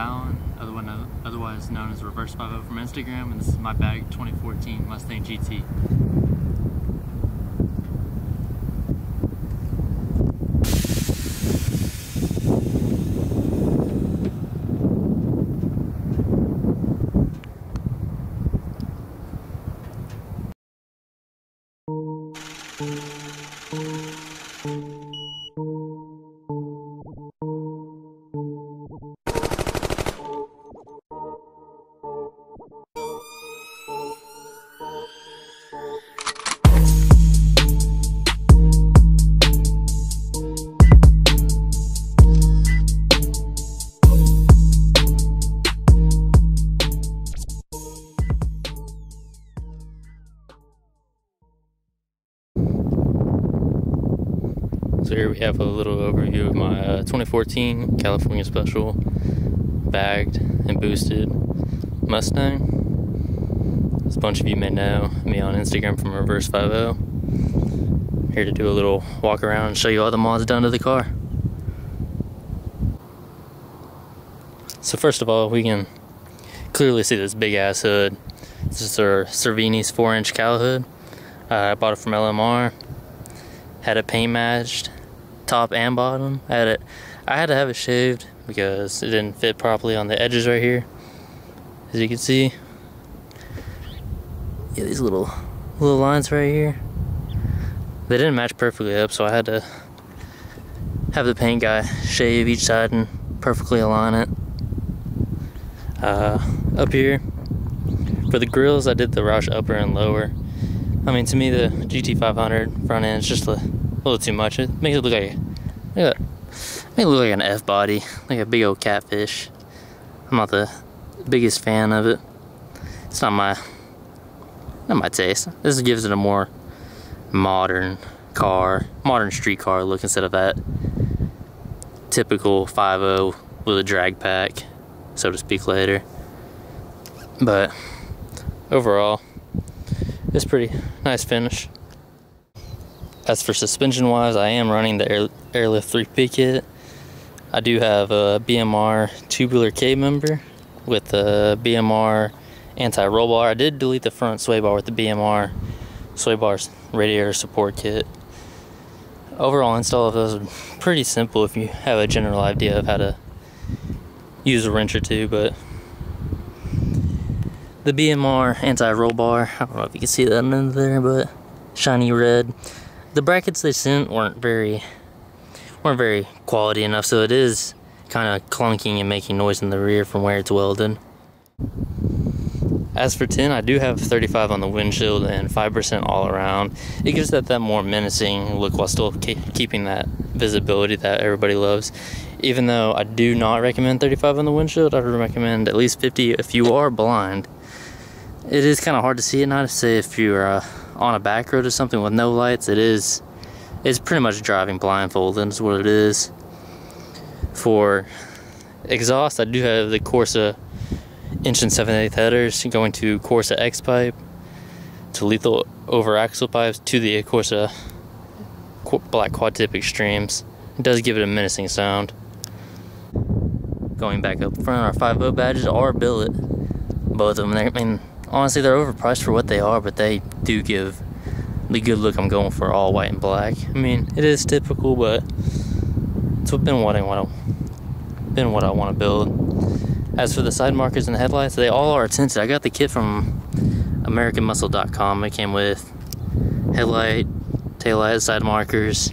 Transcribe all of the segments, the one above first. Allen, otherwise known as Reverse 50 from Instagram, and this is my bag 2014 Mustang GT. So here we have a little overview of my 2014 California Special bagged and boosted Mustang. As a bunch of you may know me on Instagram from Reverse 50. Here to do a little walk around and show you all the mods done to the car. So first of all, we can clearly see this big ass hood. This is our Cervini's 4-inch cowl hood. I bought it from LMR. Had it paint matched. Top and bottom. I had to have it shaved because it didn't fit properly on the edges right here. As you can see, yeah, these little lines right here, they didn't match perfectly up, so I had to have the paint guy shave each side and perfectly align it. Up here for the grills, I did the Roush upper and lower. I mean, to me, the GT500 front end is just a little too much. It makes it look like an F body, like a big old catfish. I'm not the biggest fan of it. It's not my taste. This gives it a more modern car, modern street car look instead of that typical 5.0 with a drag pack, so to speak, later. But overall, it's pretty nice finish. As for suspension wise, I am running the Airlift 3P kit. I do have a BMR tubular K-member with a BMR anti-roll bar. I did delete the front sway bar with the BMR sway bar's radiator support kit. Overall install of those are pretty simple if you have a general idea of how to use a wrench or two, but the BMR anti-roll bar, I don't know if you can see that under there, but shiny red. The brackets they sent weren't very quality enough, so it is kind of clunking and making noise in the rear from where it's welded. As for tint, I do have 35 on the windshield and 5% all around. It gives that more menacing look while still keeping that visibility that everybody loves. Even though I do not recommend 35 on the windshield, I would recommend at least 50 if you are blind. It is kind of hard to see at night. Say if you're on a back road or something with no lights, it's pretty much driving blindfolded is what it is. For exhaust, I do have the Corsa 1 7/8" headers going to Corsa X pipe, to lethal over axle pipes, to the Corsa black quad tip extremes. It does give it a menacing sound. Going back up front, our 5.0 badges are billet. Both of them, I mean, honestly, they're overpriced for what they are, but they do give the good look I'm going for, all white and black. I mean, it is typical, but it's been what I want to build. As for the side markers and the headlights, they all are tinted. I got the kit from AmericanMuscle.com. It came with headlight, taillight, side markers,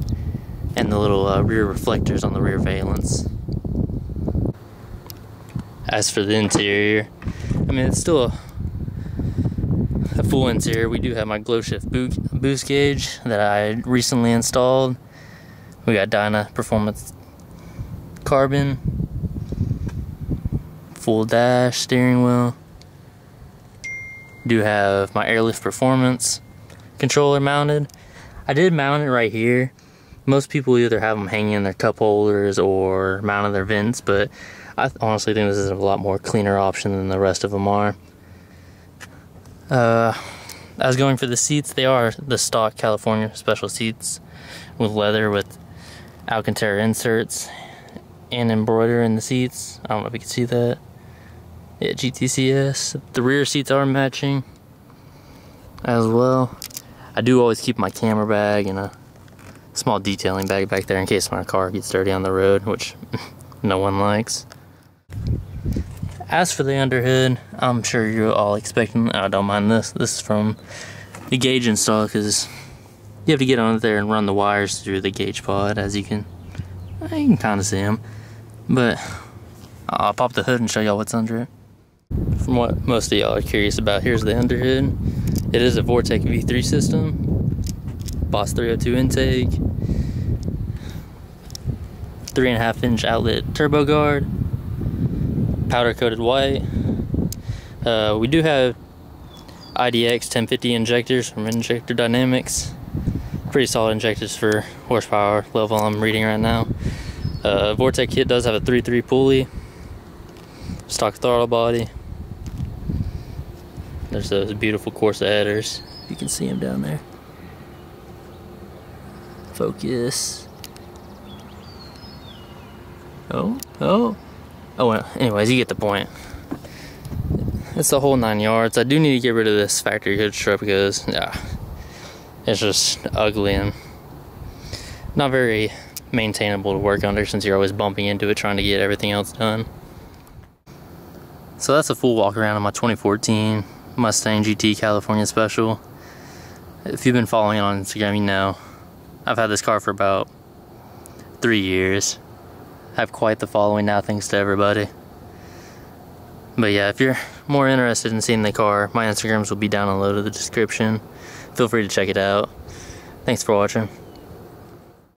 and the little rear reflectors on the rear valence. As for the interior, I mean, it's still a full interior. We do have my Glowshift boost gauge that I recently installed. We got Dyna performance carbon, full dash steering wheel. Do have my Airlift performance controller mounted. I did mount it right here. Most people either have them hanging in their cup holders or mounted their vents, but I honestly think this is a lot more cleaner option than the rest of them are. I was going for the seats. They are the stock California Special seats with leather with Alcantara inserts and embroider in the seats. I don't know if you can see that. Yeah, GTCS. The rear seats are matching as well. I do always keep my camera bag and a small detailing bag back there in case my car gets dirty on the road, which no one likes. As for the underhood, I'm sure you're all expecting, I don't mind this. This is from the gauge install because you have to get on there and run the wires through the gauge pod, as you can kind of see them. But I'll pop the hood and show y'all what's under it. From what most of y'all are curious about, here's the underhood. It is a Vortec V3 system, Boss 302 intake, 3.5-inch outlet turbo guard, powder coated white. We do have IDX 1050 injectors from Injector Dynamics. Pretty solid injectors for horsepower level I'm reading right now. Vortec kit does have a 3.3 pulley, stock throttle body. There's those beautiful Corsa headers. You can see them down there. Focus. Oh well, anyways, you get the point. It's the whole 9 yards. I do need to get rid of this factory hood strip because it's just ugly and not very maintainable to work under since you're always bumping into it trying to get everything else done. So that's a full walk around of my 2014 Mustang GT California Special. If you've been following it on Instagram, you know I've had this car for about 3 years. I have quite the following now thanks to everybody. But yeah, if you're more interested in seeing the car, my Instagrams will be down in the description. Feel free to check it out. Thanks for watching.